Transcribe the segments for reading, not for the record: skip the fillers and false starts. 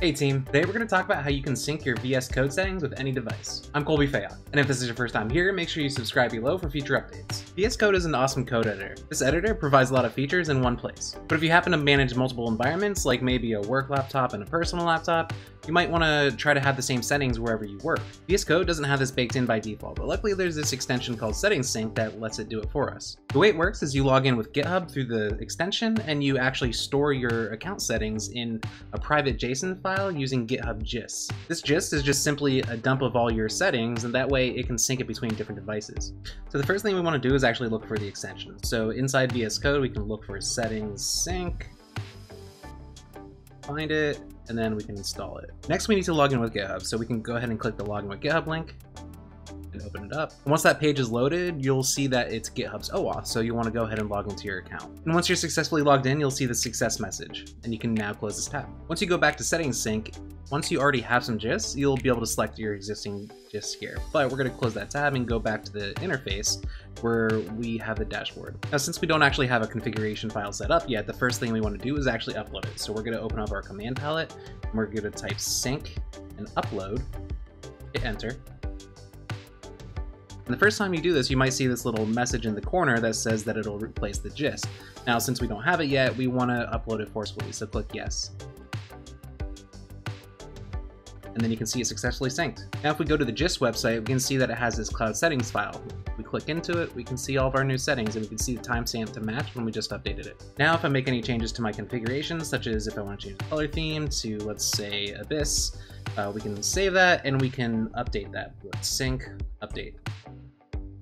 Hey team, today we're going to talk about how you can sync your VS Code settings with any device. I'm Colby Fayock, and if this is your first time here, make sure you subscribe below for future updates. VS Code is an awesome code editor. This editor provides a lot of features in one place, but if you happen to manage multiple environments, like maybe a work laptop and a personal laptop, you might want to try to have the same settings wherever you work. VS Code doesn't have this baked in by default, but luckily there's this extension called Settings Sync that lets it do it for us. The way it works is you log in with GitHub through the extension, and you actually store your account settings in a private JSON file using GitHub Gist. This gist is just simply a dump of all your settings, and that way it can sync it between different devices. So the first thing we want to do is actually look for the extension. So inside VS Code, we can look for Settings Sync, find it, and then we can install it. Next, we need to log in with GitHub, so we can go ahead and click the Login with GitHub link and open it up. And once that page is loaded, you'll see that it's GitHub's OAuth, so you want to go ahead and log into your account. And once you're successfully logged in, you'll see the success message, and you can now close this tab. Once you go back to Settings Sync, once you already have some GISTs, you'll be able to select your existing GISTs here. But we're going to close that tab and go back to the interface where we have the dashboard. Now, since we don't actually have a configuration file set up yet, the first thing we want to do is actually upload it. So we're going to open up our command palette, and we're going to type sync and upload, hit enter. And the first time you do this, you might see this little message in the corner that says that it'll replace the GIST. Now, since we don't have it yet, we want to upload it forcefully, so click yes. And then you can see it successfully synced. Now if we go to the GIST website, we can see that it has this cloud settings file. If we click into it, we can see all of our new settings, and we can see the timestamp to match when we just updated it. Now if I make any changes to my configuration, such as if I want to change the color theme to, let's say, Abyss, we can save that and we can update that. Let's sync, update.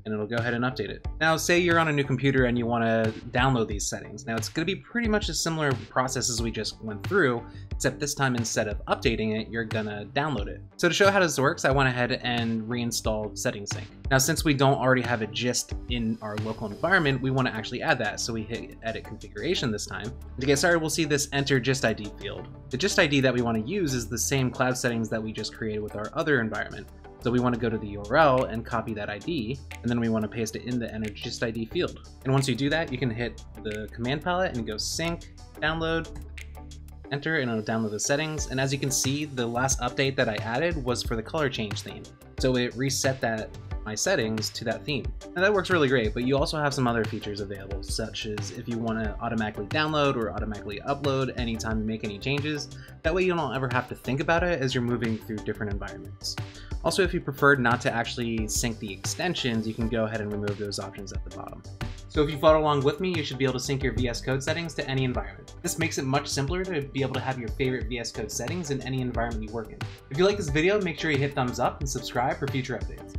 And it'll go ahead and update it. Now, say you're on a new computer and you want to download these settings. Now, it's going to be pretty much a similar process as we just went through, except this time, instead of updating it, you're going to download it. So to show how this works, I went ahead and reinstalled Settings Sync. Now, since we don't already have a GIST in our local environment, we want to actually add that. So we hit Edit Configuration this time. To get started, we'll see this Enter GIST ID field. The GIST ID that we want to use is the same cloud settings that we just created with our other environment. So we want to go to the URL and copy that ID, and then we want to paste it in the Enter GIST ID field. And once you do that, you can hit the command palette and go sync, download, enter, and it'll download the settings. And as you can see, the last update that I added was for the color change theme. So it reset that my settings to that theme. Now that works really great, but you also have some other features available, such as if you want to automatically download or automatically upload anytime you make any changes. That way you don't ever have to think about it as you're moving through different environments. Also, if you prefer not to actually sync the extensions, you can go ahead and remove those options at the bottom. So if you followed along with me, you should be able to sync your VS Code settings to any environment. This makes it much simpler to be able to have your favorite VS Code settings in any environment you work in. If you like this video, make sure you hit thumbs up and subscribe for future updates.